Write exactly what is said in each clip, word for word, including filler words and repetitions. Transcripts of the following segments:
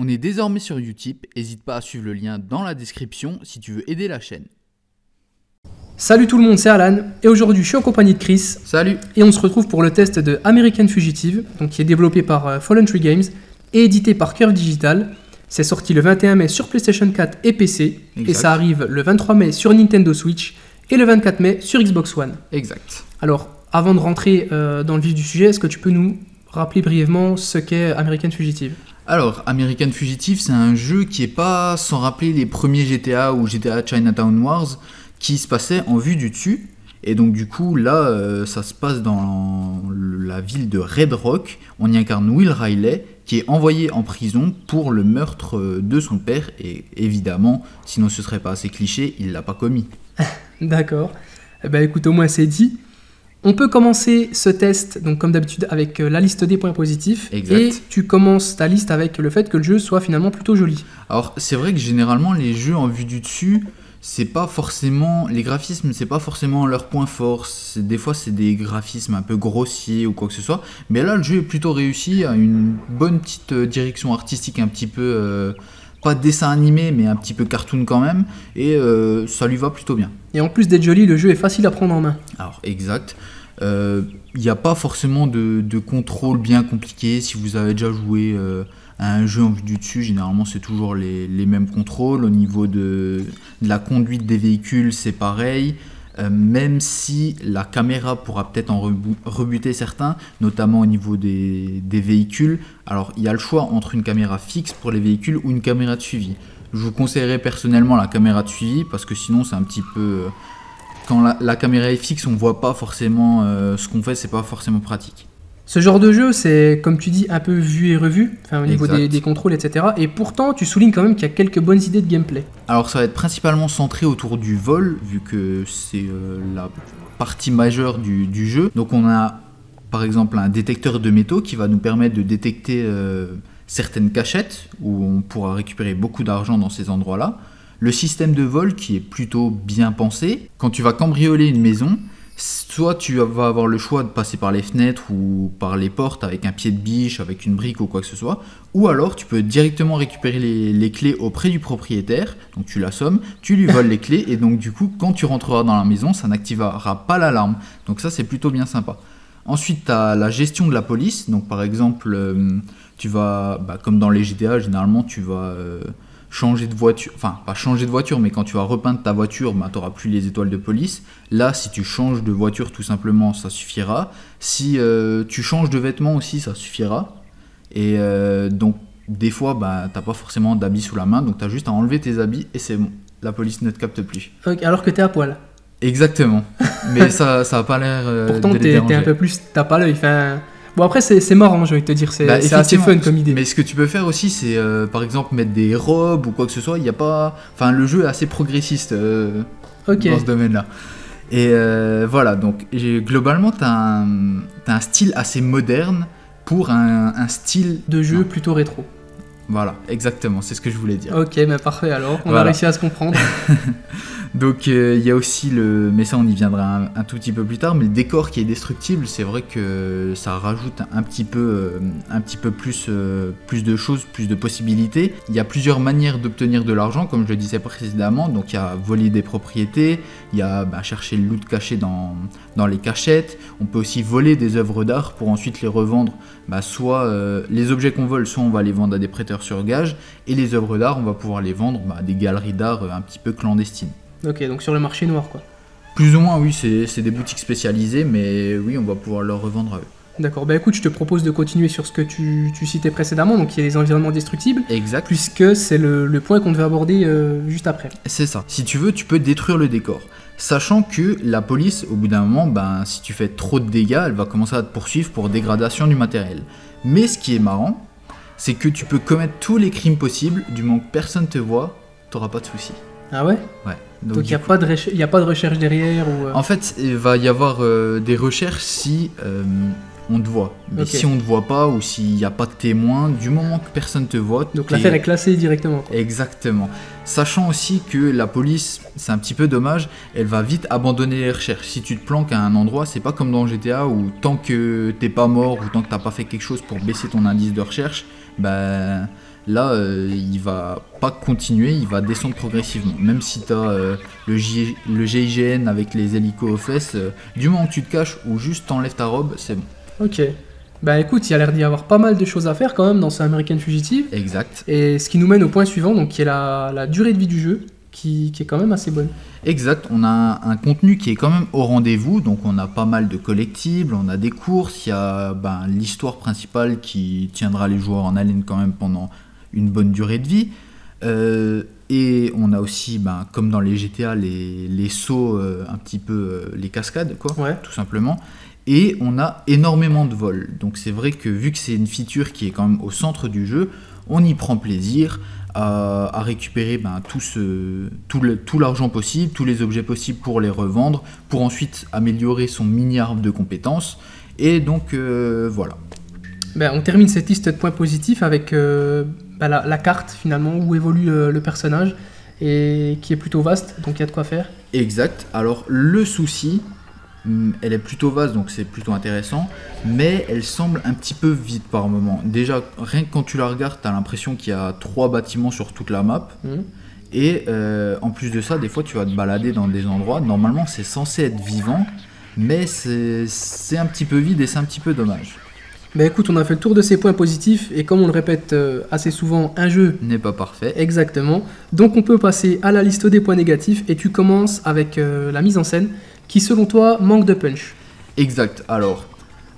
On est désormais sur Utip, n'hésite pas à suivre le lien dans la description si tu veux aider la chaîne. Salut tout le monde, c'est Alan, et aujourd'hui je suis en compagnie de Chris. Salut. Et on se retrouve pour le test de American Fugitive, donc qui est développé par Fallen Tree Games et édité par Curve Digital. C'est sorti le vingt et un mai sur PlayStation quatre et P C, exact. Et ça arrive le vingt-trois mai sur Nintendo Switch et le vingt-quatre mai sur Xbox One. Exact. Alors, avant de rentrer euh, dans le vif du sujet, est-ce que tu peux nous rappeler brièvement ce qu'est American Fugitive ? Alors, American Fugitive, c'est un jeu qui n'est pas sans rappeler les premiers G T A ou G T A Chinatown Wars qui se passaient en vue du dessus. Et donc du coup, là, euh, ça se passe dans la ville de Red Rock. On y incarne Will Riley qui est envoyé en prison pour le meurtre de son père. Et évidemment, sinon ce serait pas assez cliché, il l'a pas commis. D'accord. Eh ben, écoute, au moins c'est dit. On peut commencer ce test, donc comme d'habitude, avec la liste des points positifs. Exact. Et tu commences ta liste avec le fait que le jeu soit finalement plutôt joli. Alors, c'est vrai que généralement, les jeux en vue du dessus, c'est pas forcément... Les graphismes, c'est pas forcément leur point fort. Des fois, c'est des graphismes un peu grossiers ou quoi que ce soit. Mais là, le jeu est plutôt réussi, a une bonne petite direction artistique un petit peu... Euh... pas de dessin animé, mais un petit peu cartoon quand même, et euh, ça lui va plutôt bien. Et en plus d'être joli, le jeu est facile à prendre en main. Alors, exact. Il euh, n'y a pas forcément de, de contrôle bien compliqué. Si vous avez déjà joué euh, à un jeu en vue du dessus, généralement, c'est toujours les, les mêmes contrôles. Au niveau de, de la conduite des véhicules, c'est pareil. Euh, même si la caméra pourra peut-être en rebuter certains, notamment au niveau des, des véhicules. Alors, il y a le choix entre une caméra fixe pour les véhicules ou une caméra de suivi. Je vous conseillerais personnellement la caméra de suivi, parce que sinon, c'est un petit peu... Quand la, la caméra est fixe, on ne voit pas forcément euh, ce qu'on fait, c'est pas forcément pratique. Ce genre de jeu, c'est, comme tu dis, un peu vu et revu, enfin, au niveau des, des contrôles, et cetera. Et pourtant, tu soulignes quand même qu'il y a quelques bonnes idées de gameplay. Alors, ça va être principalement centré autour du vol, vu que c'est euh, la partie majeure du, du jeu. Donc, on a, par exemple, un détecteur de métaux qui va nous permettre de détecter euh, certaines cachettes, où on pourra récupérer beaucoup d'argent dans ces endroits-là. Le système de vol qui est plutôt bien pensé. Quand tu vas cambrioler une maison... Soit tu vas avoir le choix de passer par les fenêtres ou par les portes avec un pied de biche, avec une brique ou quoi que ce soit. Ou alors tu peux directement récupérer les, les clés auprès du propriétaire, donc tu l'assommes, tu lui voles les clés et donc du coup quand tu rentreras dans la maison ça n'activera pas l'alarme. Donc ça c'est plutôt bien sympa. Ensuite tu as la gestion de la police, donc par exemple tu vas, bah, comme dans les G T A généralement tu vas... Euh, changer de voiture, enfin pas changer de voiture, mais quand tu vas repeindre ta voiture, bah, tu n'auras plus les étoiles de police. Là, si tu changes de voiture, tout simplement, ça suffira. Si euh, tu changes de vêtements aussi, ça suffira. Et euh, donc, des fois, bah, tu n'as pas forcément d'habits sous la main, donc tu as juste à enlever tes habits et c'est bon. La police ne te capte plus. Okay, alors que tu es à poil. Exactement. Mais ça n'a pas l'air euh, pourtant, tu es un peu plus, t'as pas l'œil. Fin... Bon après c'est marrant, j'ai envie de te dire, c'est bah, assez fun comme idée. Mais ce que tu peux faire aussi c'est euh, par exemple mettre des robes ou quoi que ce soit, il n'y a pas... Enfin le jeu est assez progressiste euh, okay. Dans ce domaine-là. Et euh, voilà, donc globalement tu as, as un style assez moderne pour un, un style... De jeu non. Plutôt rétro. Voilà, exactement, c'est ce que je voulais dire. Ok, bah parfait alors, on voilà. A réussi à se comprendre. Donc il euh, y a aussi le, mais ça on y viendra un, un tout petit peu plus tard, mais le décor qui est destructible, c'est vrai que ça rajoute un petit peu, euh, un petit peu plus, euh, plus de choses, plus de possibilités. Il y a plusieurs manières d'obtenir de l'argent, comme je le disais précédemment, donc il y a voler des propriétés, il y a bah, chercher le loot caché dans, dans les cachettes, on peut aussi voler des œuvres d'art pour ensuite les revendre, bah, soit euh, les objets qu'on vole, soit on va les vendre à des prêteurs sur gage, et les œuvres d'art, on va pouvoir les vendre bah, à des galeries d'art euh, un petit peu clandestines. Ok, donc sur le marché noir quoi. Plus ou moins oui, c'est des boutiques spécialisées, mais oui, on va pouvoir leur revendre à eux. D'accord, bah écoute, je te propose de continuer sur ce que tu, tu citais précédemment, donc il y a les environnements destructibles. Exact. Puisque c'est le, le point qu'on devait aborder euh, juste après. C'est ça, si tu veux, tu peux détruire le décor. Sachant que la police, au bout d'un moment, ben, si tu fais trop de dégâts, elle va commencer à te poursuivre pour dégradation du matériel. Mais ce qui est marrant, c'est que tu peux commettre tous les crimes possibles, du moment que personne ne te voit, t'auras pas de soucis. Ah ouais? Ouais. Donc il n'y a, coup... a pas de recherche derrière ou euh... En fait, il va y avoir euh, des recherches si euh, on te voit. Mais okay. Si on ne te voit pas ou s'il n'y a pas de témoin, du moment que personne ne te voit... Donc l'affaire est classée directement. Quoi. Exactement. Sachant aussi que la police, c'est un petit peu dommage, elle va vite abandonner les recherches. Si tu te planques à un endroit, c'est pas comme dans G T A où tant que t'es pas mort ou tant que t'as pas fait quelque chose pour baisser ton indice de recherche, bah, là euh, il va pas continuer, il va descendre progressivement. Même si tu as euh, le, le G I G N avec les hélicos aux fesses, euh, du moment que tu te caches ou juste t'enlèves ta robe, c'est bon. Ok. Bah écoute, il y a l'air d'y avoir pas mal de choses à faire quand même dans ce American Fugitive. Exact. Et ce qui nous mène au point suivant, donc, qui est la, la durée de vie du jeu, qui, qui est quand même assez bonne. Exact, on a un, un contenu qui est quand même au rendez-vous, donc on a pas mal de collectibles, on a des courses, il y a ben, l'histoire principale qui tiendra les joueurs en haleine quand même pendant une bonne durée de vie. Euh, et on a aussi, ben, comme dans les G T A, les, les sauts, euh, un petit peu euh, les cascades, quoi, ouais. Tout simplement. Et on a énormément de vols, donc c'est vrai que vu que c'est une feature qui est quand même au centre du jeu, on y prend plaisir à, à récupérer ben, tout, tout, tout l'argent possible, tous les objets possibles pour les revendre, pour ensuite améliorer son mini-arbre de compétences, et donc euh, voilà. Ben, on termine cette liste de points positifs avec euh, ben, la, la carte finalement où évolue euh, le personnage, et qui est plutôt vaste, donc il y a de quoi faire. Exact, alors le souci... Elle est plutôt vaste, donc c'est plutôt intéressant, mais elle semble un petit peu vide par moment. Déjà, rien que quand tu la regardes, tu as l'impression qu'il y a trois bâtiments sur toute la map. Mmh. Et euh, en plus de ça, des fois, tu vas te balader dans des endroits. Normalement, c'est censé être vivant, mais c'est un petit peu vide et c'est un petit peu dommage. Mais écoute, on a fait le tour de ces points positifs et comme on le répète euh, assez souvent, un jeu n'est pas parfait. Exactement. Donc on peut passer à la liste des points négatifs et tu commences avec euh, la mise en scène qui, selon toi, manque de punch. Exact. Alors,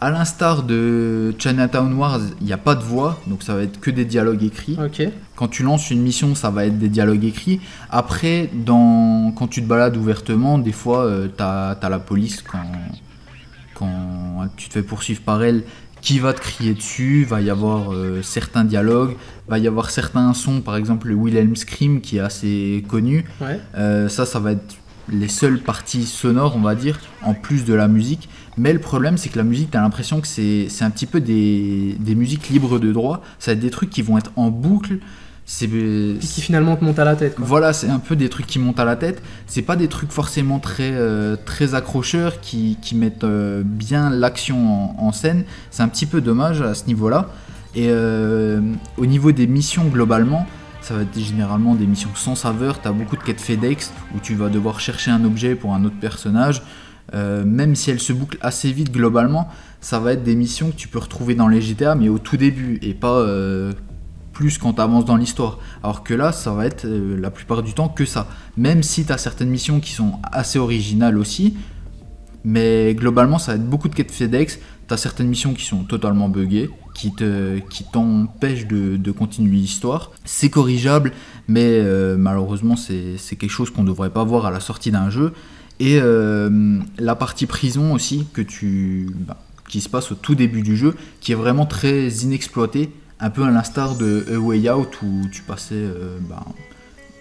à l'instar de Chinatown Wars, il n'y a pas de voix, donc ça va être que des dialogues écrits. Okay. Quand tu lances une mission, ça va être des dialogues écrits. Après, dans... quand tu te balades ouvertement, des fois, euh, tu as, t'as la police quand... quand tu te fais poursuivre par elle, qui va te crier dessus, va y avoir euh, certains dialogues, va y avoir certains sons, par exemple le Wilhelm Scream qui est assez connu, ouais. euh, ça ça va être les seules parties sonores on va dire, en plus de la musique, mais le problème c'est que la musique t'as l'impression que c'est un petit peu des, des musiques libres de droit, ça va être des trucs qui vont être en boucle, c'est qui finalement te montent à la tête, quoi. Voilà, c'est un peu des trucs qui montent à la tête, c'est pas des trucs forcément très, euh, très accrocheurs qui, qui mettent euh, bien l'action en, en scène, c'est un petit peu dommage à ce niveau là et euh, au niveau des missions globalement ça va être généralement des missions sans saveur, t'as beaucoup de quêtes FedEx où tu vas devoir chercher un objet pour un autre personnage. Euh, même si elle se boucle assez vite globalement, ça va être des missions que tu peux retrouver dans les G T A mais au tout début et pas euh, plus quand tu avances dans l'histoire, alors que là ça va être euh, la plupart du temps que ça, même si tu as certaines missions qui sont assez originales aussi, mais globalement ça va être beaucoup de quêtes FedEx, tu as certaines missions qui sont totalement buggées, qui te, qui t'empêchent de, de continuer l'histoire, c'est corrigeable mais euh, malheureusement c'est quelque chose qu'on ne devrait pas voir à la sortie d'un jeu, et euh, la partie prison aussi que tu, bah, qui se passe au tout début du jeu, qui est vraiment très inexploitée, un peu à l'instar de A Way Out où tu passais euh, bah,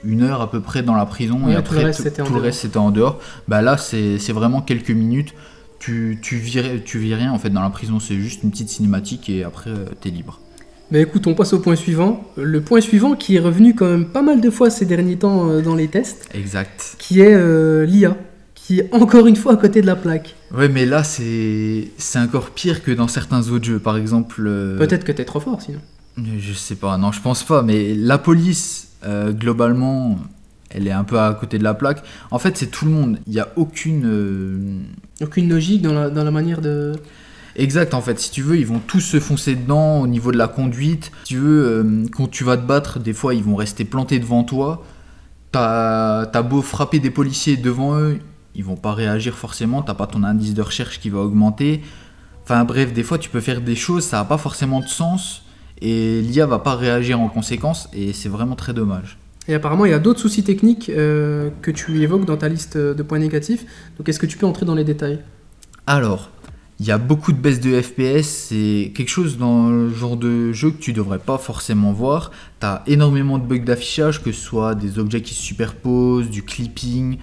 une heure à peu près dans la prison, oui, et après tout le reste, tout le reste c'était en dehors. Bah, là c'est vraiment quelques minutes, tu, tu, vis, tu vis rien en fait dans la prison, c'est juste une petite cinématique et après euh, t'es libre. Mais écoute, on passe au point suivant, le point suivant qui est revenu quand même pas mal de fois ces derniers temps euh, dans les tests. Exact. Qui est euh, l'I A, qui est encore une fois à côté de la plaque. Ouais, mais là, c'est encore pire que dans certains autres jeux, par exemple... Euh... Peut-être que t'es trop fort, sinon. Je sais pas, non, je pense pas, mais la police, euh, globalement, elle est un peu à côté de la plaque. En fait, c'est tout le monde, il n'y a aucune... Euh... Aucune logique dans la, dans la manière de... Exact, en fait, si tu veux, ils vont tous se foncer dedans au niveau de la conduite. Si tu veux, euh, quand tu vas te battre, des fois, ils vont rester plantés devant toi. T'as t'as beau frapper des policiers devant eux, ils vont pas réagir forcément, t'as pas ton indice de recherche qui va augmenter. Enfin bref, des fois tu peux faire des choses, ça n'a pas forcément de sens et l'I A va pas réagir en conséquence et c'est vraiment très dommage. Et apparemment il y a d'autres soucis techniques euh, que tu évoques dans ta liste de points négatifs, donc est-ce que tu peux entrer dans les détails? Alors, il y a beaucoup de baisse de F P S, c'est quelque chose dans le genre de jeu que tu devrais pas forcément voir. T'as énormément de bugs d'affichage, que ce soit des objets qui se superposent, du clipping...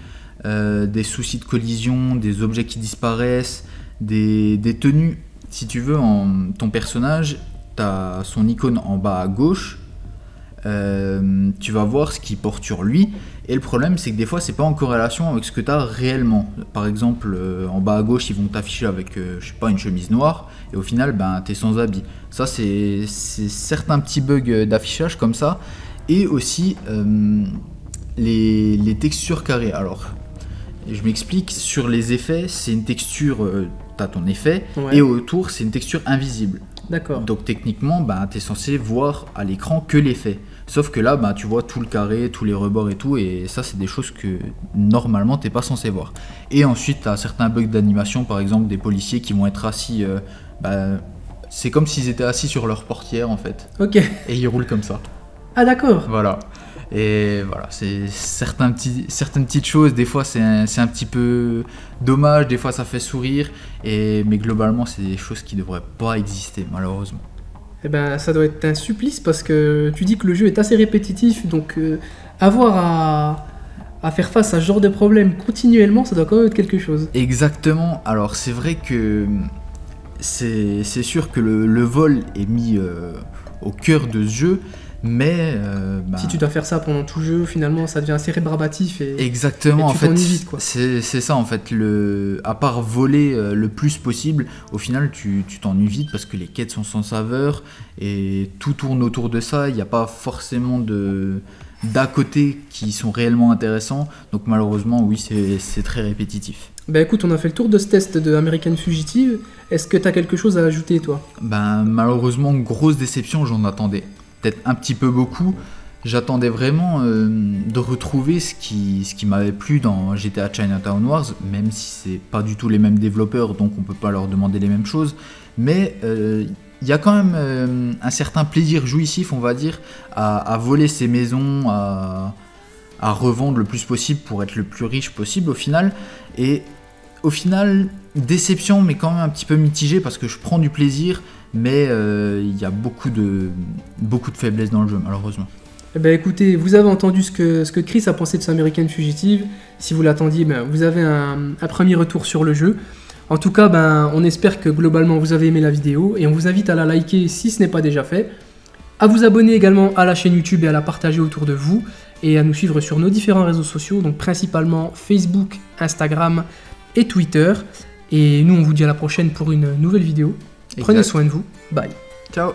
Euh, des soucis de collision, des objets qui disparaissent, des, des tenues. Si tu veux, en, ton personnage, tu as son icône en bas à gauche, Euh, tu vas voir ce qui porte sur lui, et le problème c'est que des fois c'est pas en corrélation avec ce que tu as réellement. Par exemple, euh, en bas à gauche ils vont t'afficher avec euh, je sais pas, une chemise noire, et au final ben, t'es sans habit. Ça c'est certains petits bugs d'affichage comme ça, et aussi euh, les, les textures carrées. Alors je m'explique, sur les effets c'est une texture, euh, t'as ton effet, ouais. Et autour c'est une texture invisible. D'accord. Donc techniquement, bah, tu es censé voir à l'écran que l'effet. Sauf que là, bah, tu vois tout le carré, tous les rebords et tout. Et ça, c'est des choses que normalement, tu n'es pas censé voir. Et ensuite, tu as certains bugs d'animation. Par exemple, des policiers qui vont être assis... Euh, bah, c'est comme s'ils étaient assis sur leur portière, en fait. Ok. Et ils roulent comme ça. Ah, d'accord. Voilà. Et voilà, c'est certains petits, certaines petites choses. Des fois, c'est un, un petit peu dommage. Des fois, ça fait sourire. Et, mais globalement, c'est des choses qui ne devraient pas exister, malheureusement. Eh ben, ça doit être un supplice parce que tu dis que le jeu est assez répétitif. Donc, euh, avoir à, à faire face à ce genre de problème continuellement, ça doit quand même être quelque chose. Exactement. Alors, c'est vrai que c'est sûr que le, le vol est mis euh, au cœur de ce jeu. Mais euh, bah... si tu dois faire ça pendant tout jeu, finalement, ça devient assez rébarbatif et exactement, et tu t'ennuies vite, quoi. C'est ça en fait. Le... À part voler euh, le plus possible, au final, tu t'ennuies vite parce que les quêtes sont sans saveur et tout tourne autour de ça. Il n'y a pas forcément de d'à côté qui sont réellement intéressants. Donc malheureusement, oui, c'est très répétitif. Bah écoute, on a fait le tour de ce test de American Fugitive. Est-ce que tu as quelque chose à ajouter, toi? Ben malheureusement, grosse déception, j'en attendais peut-être un petit peu beaucoup. J'attendais vraiment euh, de retrouver ce qui, ce qui m'avait plu dans G T A Chinatown Wars, même si c'est pas du tout les mêmes développeurs, donc on peut pas leur demander les mêmes choses. Mais il euh, y a quand même euh, un certain plaisir jouissif, on va dire, à, à voler ces maisons, à, à revendre le plus possible pour être le plus riche possible au final. Et au final, déception, mais quand même un petit peu mitigée parce que je prends du plaisir. Mais il euh, y a beaucoup de, beaucoup de faiblesses dans le jeu, malheureusement. Eh ben écoutez, vous avez entendu ce que, ce que Chris a pensé de ce American Fugitive. Si vous l'attendiez, ben, vous avez un, un premier retour sur le jeu. En tout cas, ben, on espère que globalement vous avez aimé la vidéo. Et on vous invite à la liker si ce n'est pas déjà fait. À vous abonner également à la chaîne YouTube et à la partager autour de vous. Et à nous suivre sur nos différents réseaux sociaux, donc principalement Facebook, Instagram et Twitter. Et nous, on vous dit à la prochaine pour une nouvelle vidéo. Exact. Prenez soin de vous. Bye. Ciao.